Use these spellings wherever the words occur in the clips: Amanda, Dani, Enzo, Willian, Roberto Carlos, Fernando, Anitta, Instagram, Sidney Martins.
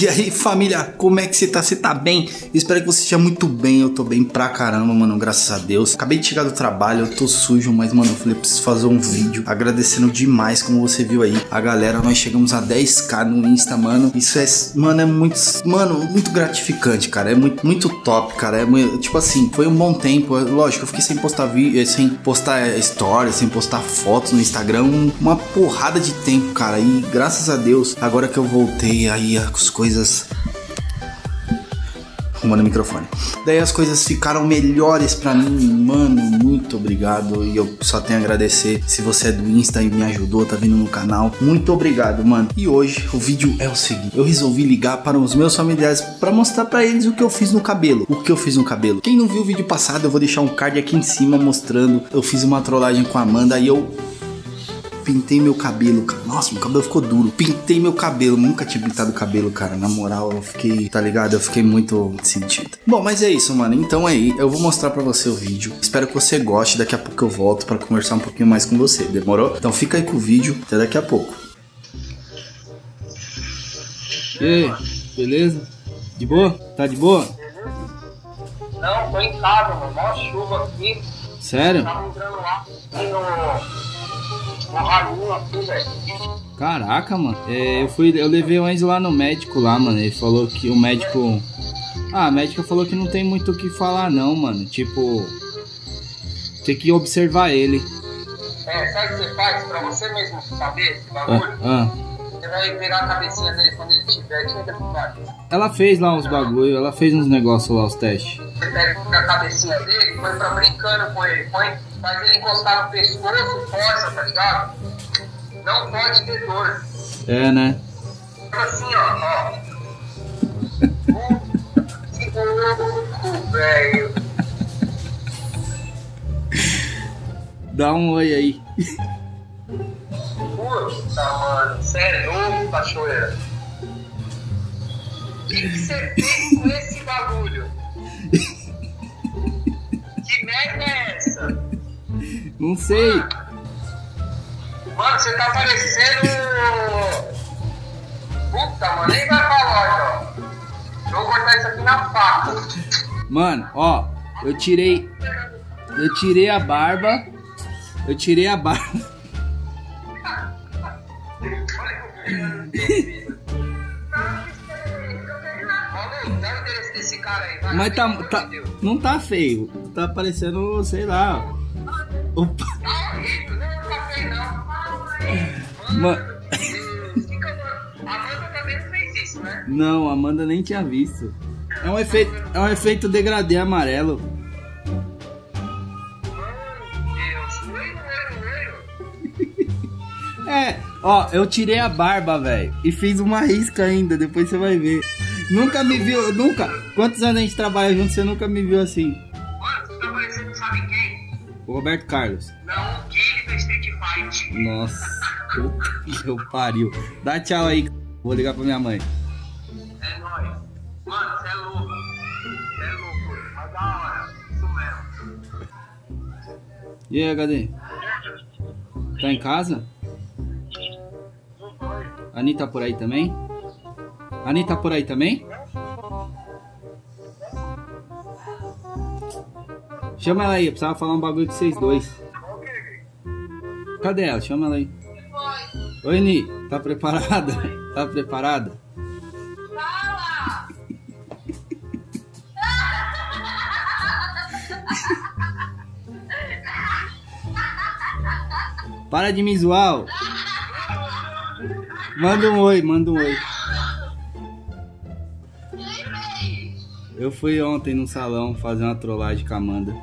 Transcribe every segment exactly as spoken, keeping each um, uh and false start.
E aí, família, como é que você tá? Você tá bem? Eu espero que você esteja muito bem. Eu tô bem pra caramba, mano, graças a Deus. Acabei de chegar do trabalho, eu tô sujo, mas, mano, eu falei, preciso fazer um vídeo agradecendo demais, como você viu aí, a galera. Nós chegamos a dez K no Insta, mano. Isso é, mano, é muito, mano, muito gratificante, cara. É muito, muito top, cara. É muito, tipo assim, foi um bom tempo. Lógico, eu fiquei sem postar vídeo, sem postar stories, sem postar fotos no Instagram, uma porrada de tempo, cara. E graças a Deus, agora que eu voltei aí, as coisas... Arrumando o microfone. Daí as coisas ficaram melhores pra mim, mano, muito obrigado. E eu só tenho a agradecer. Se você é do Insta e me ajudou, tá vindo no canal, muito obrigado, mano. E hoje o vídeo é o seguinte: eu resolvi ligar para os meus familiares pra mostrar pra eles o que eu fiz no cabelo. O que eu fiz no cabelo. Quem não viu o vídeo passado, eu vou deixar um card aqui em cima mostrando. Eu fiz uma trollagem com a Amanda e eu... pintei meu cabelo, cara. Nossa, meu cabelo ficou duro. Pintei meu cabelo. Nunca tinha pintado o cabelo, cara. Na moral, eu fiquei, tá ligado? Eu fiquei muito sentido. Bom, mas é isso, mano. Então aí, eu vou mostrar pra você o vídeo. Espero que você goste. Daqui a pouco eu volto pra conversar um pouquinho mais com você. Demorou? Então fica aí com o vídeo. Até daqui a pouco. E aí, beleza? De boa? Tá de boa? Não, tô em casa, mano. Mó chuva aqui. Sério? Tá entrando lá no... Caraca, mano. É, eu fui, eu levei o Enzo lá no médico lá, mano. Ele falou que o médico... Ah, a médica falou que não tem muito o que falar não, mano. Tipo... tem que observar ele. É, sabe o que você faz? Pra você mesmo saber esse bagulho? Ah, ah. Você vai virar a cabecinha dele quando ele tiver aqui. Ela fez lá uns bagulho, ela fez uns negócios lá, os testes. Você pega a cabecinha dele e põe pra brincando com ele, põe... faz ele encostar no pescoço, força, tá ligado? Não pode ter dor. É, né? Assim, ó, ó. Que louco, velho. Dá um oi aí. Puta, mano, você é louco, cachoeira. O que que você fez com esse bagulho? Que merda é essa? Não sei. Mano, você tá parecendo... Puta, mano, nem vai falar, ó. Vou cortar isso aqui na faca. Mano, ó, eu tirei... Eu tirei a barba. Eu tirei a barba. Mas tá, tá... não tá feio. Tá parecendo, sei lá... Opa. Tá horrível, não é café não. Mano, a Amanda também não fez isso, né? Não, a Amanda nem tinha visto. É um efeito, é um efeito degradê amarelo. É, ó, eu tirei a barba, velho, e fiz uma risca ainda, depois você vai ver. Nunca me viu, nunca. Quantos anos a gente trabalha junto, você nunca me viu assim. O Roberto Carlos. Não, o Guilherme da Street Fight. Nossa, que pariu. Dá tchau aí, vou ligar pra minha mãe. É nóis. Mano, você é louco. Você é louco. Mas da hora. Isso mesmo. E aí, H D? Tá em casa? A Anitta tá por aí também? A Anitta tá por aí também? Chama ela aí, eu precisava falar um bagulho com vocês dois. Cadê ela? Chama ela aí. Oi, Ni, tá preparada? Tá preparada? Fala! Para de me zoar! Manda um oi, manda um oi. Eu fui ontem no salão fazer uma trollagem com a Amanda.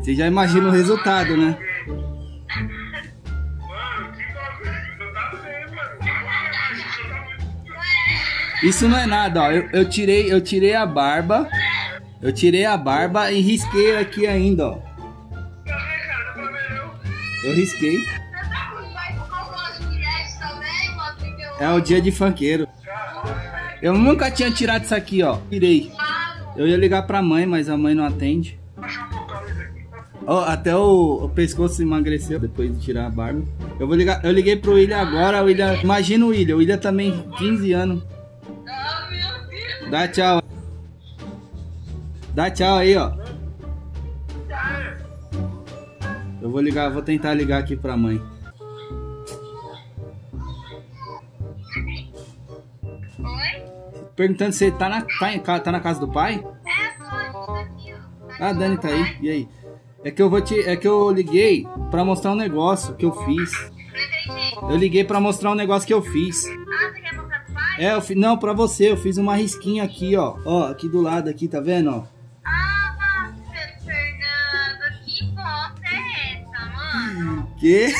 Você já imagina o resultado, né? Mano, que bagulho, tá feio, mano. Isso não é nada, ó. Eu, eu, tirei, eu tirei a barba. Eu tirei a barba e risquei aqui ainda, ó. Eu risquei. É o dia de funkeiro. Eu nunca tinha tirado isso aqui, ó. Tirei. Eu ia ligar pra mãe, mas a mãe não atende. Oh, até o, o pescoço emagreceu depois de tirar a barba. Eu vou ligar, eu liguei pro Willian agora. O Willian, imagina o Willian. O Willian também, quinze anos. Dá tchau. Dá tchau aí, ó. Eu vou ligar, vou tentar ligar aqui pra mãe. Oi? Perguntando se ele tá na, tá, tá na casa do pai? É, tô aqui. Ah, a Dani tá aí. E aí? É que eu vou te. É que eu liguei pra mostrar um negócio que eu fiz. Eu liguei pra mostrar um negócio que eu fiz. Ah, você quer mostrar pro pai? É, eu fiz. Não, pra você, eu fiz uma risquinha aqui, ó. Ó, aqui do lado aqui, tá vendo, ó? Ah, Fernando, que bosta é essa, mano? Que? Que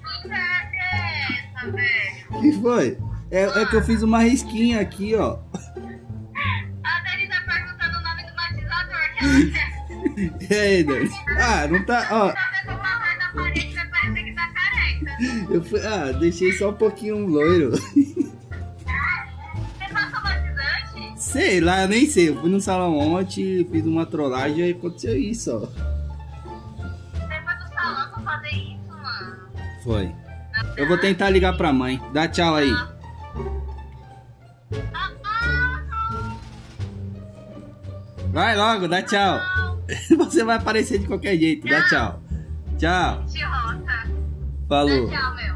bosta é essa, velho? Que foi? É, é que eu fiz uma risquinha aqui, ó. A Dani tá perguntando o nome do batizador que ela quer. E aí, Dani? Ah, não tá, ó. Eu fui, ah, deixei só um pouquinho loiro. Você passou batizante? Sei lá, eu nem sei. Eu fui no salão ontem, fiz uma trollagem e aconteceu isso, ó. Você foi do salão pra fazer isso, mano? Foi. Eu vou tentar ligar pra mãe. Dá tchau aí. Vai logo, dá tchau. Você vai aparecer de qualquer jeito. Dá tchau. Tchau. Falou. Tchau, meu.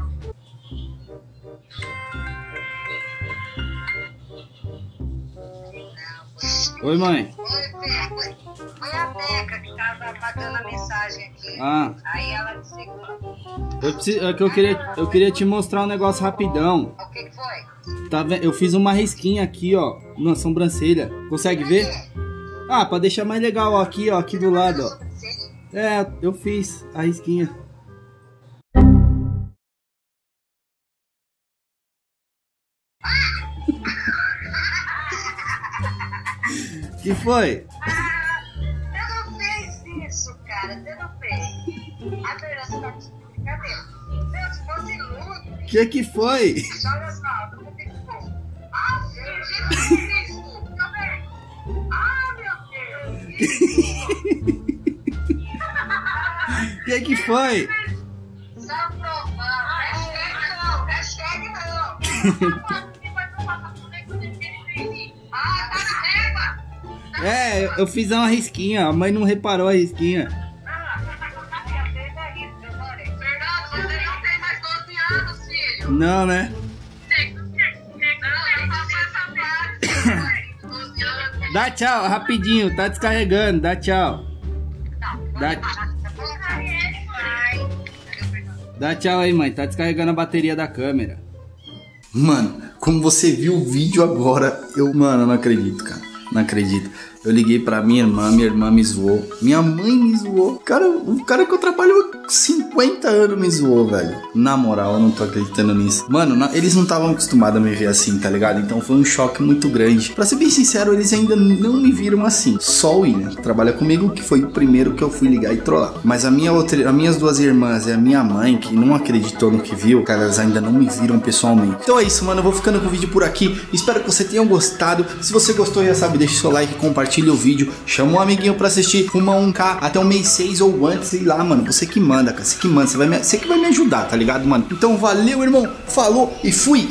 Oi, mãe. Oi, Peca. Foi a Peca que tava pagando a mensagem aqui. Ah. Aí ela disse que... Eu, preciso, é que eu, queria, eu queria te mostrar um negócio rapidão. O que que foi? Tá, eu fiz uma risquinha aqui, ó, na sobrancelha. Consegue ver? Ah, pra deixar mais legal, ó, aqui, ó, aqui do lado, ó. É, eu fiz a risquinha. Que foi? Ah, eu não fez isso, cara. Eu não fez. A verdade tá aqui. Cadê? Meu, se fosse louco. Que que foi? Olha só, eu vou ter que pôr. Ah, Jesus Cristo. Tá vendo? Ah, meu Deus. Que que foi? Só provar. Hashtag não. Hashtag não. É, eu, eu fiz uma risquinha, a mãe não reparou a risquinha. Ah, você tá com a minha perda aí, seu amor. Fernando, você não tem mais doze anos, filho. Não, né? Tem, tem, tem. Não, tem essa parte. doze anos. Dá tchau, rapidinho, tá descarregando, dá tchau. Não, dá tchau. Dá tchau aí, mãe, tá descarregando a bateria da câmera. Mano, como você viu o vídeo agora, eu, mano, não acredito, cara. Não acredito. Eu liguei pra minha irmã, minha irmã me zoou. Minha mãe me zoou. Cara, o cara que eu trabalho há cinquenta anos me zoou, velho. Na moral, eu não tô acreditando nisso. Mano, não, eles não estavam acostumados a me ver assim, tá ligado? Então foi um choque muito grande. Pra ser bem sincero, eles ainda não me viram assim. Só o Willian, que trabalha comigo, que foi o primeiro que eu fui ligar e trollar. Mas a minha outra, as minhas duas irmãs e a minha mãe, que não acreditou no que viu, cara, elas ainda não me viram pessoalmente. Então é isso, mano. Eu vou ficando com o vídeo por aqui. Espero que você tenha gostado. Se você gostou, já sabe, deixa o seu like, compartilha o vídeo, chama um amiguinho pra assistir, uma um K até o mês seis ou antes, sei lá, mano, você que manda, cara, você que manda, você, vai me, você que vai me ajudar, tá ligado, mano? Então valeu, irmão, falou e fui!